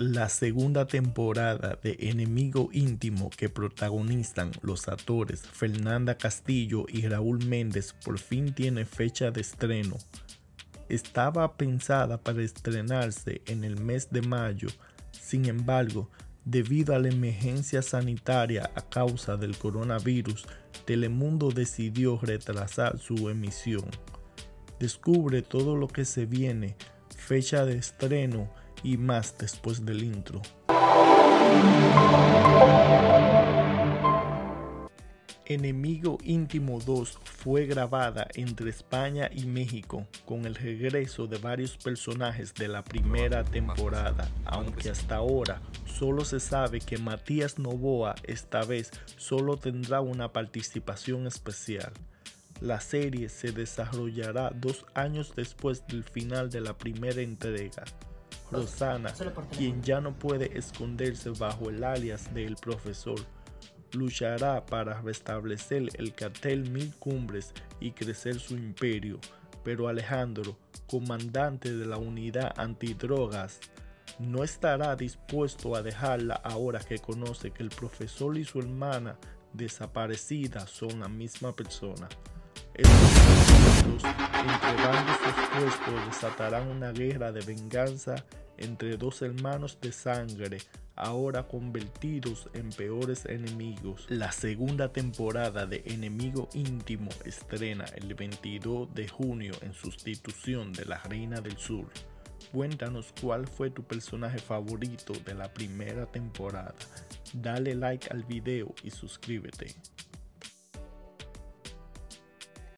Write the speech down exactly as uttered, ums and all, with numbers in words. la segunda temporada de Enemigo Íntimo que protagonizan los actores Fernanda Castillo y Raúl Méndez por fin tiene fecha de estreno. Estaba pensada para estrenarse en el mes de mayo, sin embargo, debido a la emergencia sanitaria a causa del coronavirus, Telemundo decidió retrasar su emisión. Descubre todo lo que se viene, fecha de estreno y más después del intro. Enemigo Íntimo dos fue grabada entre España y México con el regreso de varios personajes de la primera temporada, aunque hasta ahora solo se sabe que Matías Novoa esta vez solo tendrá una participación especial. La serie se desarrollará dos años después del final de la primera entrega. Rosana, quien ya no puede esconderse bajo el alias del profesor, luchará para restablecer el cartel Mil Cumbres y crecer su imperio, pero Alejandro, comandante de la unidad antidrogas, no estará dispuesto a dejarla ahora que conoce que el profesor y su hermana desaparecida son la misma persona. Estos puntos, entre bandos opuestos, desatarán una guerra de venganza entre dos hermanos de sangre, ahora convertidos en peores enemigos. La segunda temporada de Enemigo Íntimo estrena el veintidós de junio en sustitución de la Reina del Sur. Cuéntanos cuál fue tu personaje favorito de la primera temporada. Dale like al video y suscríbete.